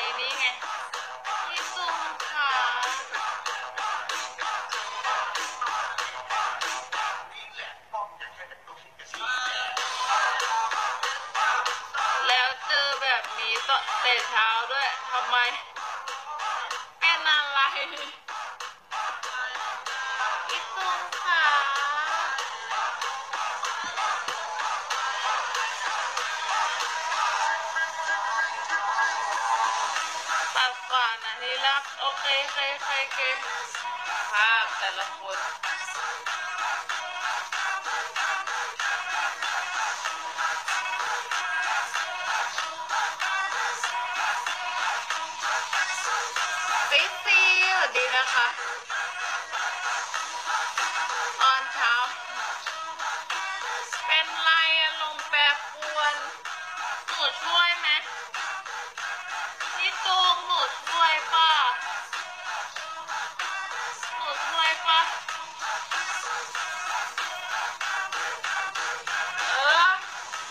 นี้ไงที่ซุ่มขาแล้วเจอแบบนี้ตอนเตะเช้าด้วยทำไมเป็นอะไรที่ซุ่มขาโอเคเคภาพแต่ละคนซีสวัสดีนะคะตอนเช้าเป็นไรลมแปรปรวนหนูช่วยไหมนี่ตรงหนู